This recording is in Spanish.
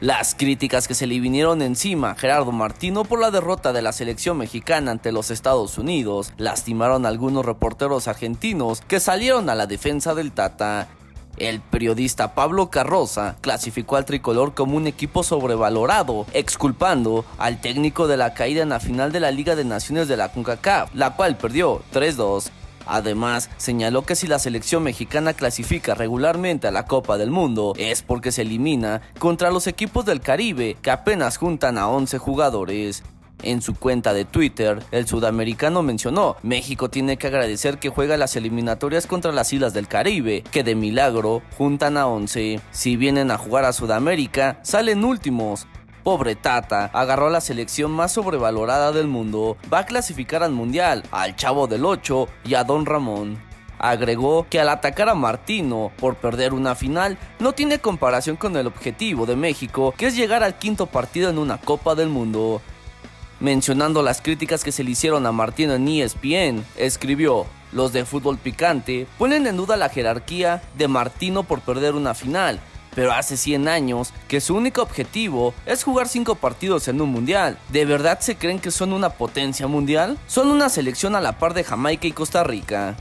Las críticas que se le vinieron encima a Gerardo Martino por la derrota de la selección mexicana ante los Estados Unidos lastimaron a algunos reporteros argentinos que salieron a la defensa del Tata. El periodista Pablo Carroza clasificó al Tricolor como un equipo sobrevalorado, exculpando al técnico de la caída en la final de la Liga de Naciones de la CONCACAF, la cual perdió 3-2. Además, señaló que si la selección mexicana clasifica regularmente a la Copa del Mundo es porque se elimina contra los equipos del Caribe que apenas juntan a 11 jugadores. En su cuenta de Twitter, el sudamericano mencionó: México tiene que agradecer que juega las eliminatorias contra las islas del Caribe, que de milagro juntan a 11. Si vienen a jugar a Sudamérica, salen últimos. Pobre Tata, agarró a la selección más sobrevalorada del mundo, va a clasificar al Mundial, al Chavo del Ocho y a Don Ramón. Agregó que al atacar a Martino por perder una final, no tiene comparación con el objetivo de México, que es llegar al quinto partido en una Copa del Mundo. Mencionando las críticas que se le hicieron a Martino en ESPN, escribió: los de Fútbol Picante ponen en duda la jerarquía de Martino por perder una final, pero hace 100 años que su único objetivo es jugar 5 partidos en un mundial. ¿De verdad se creen que son una potencia mundial? Son una selección a la par de Jamaica y Costa Rica.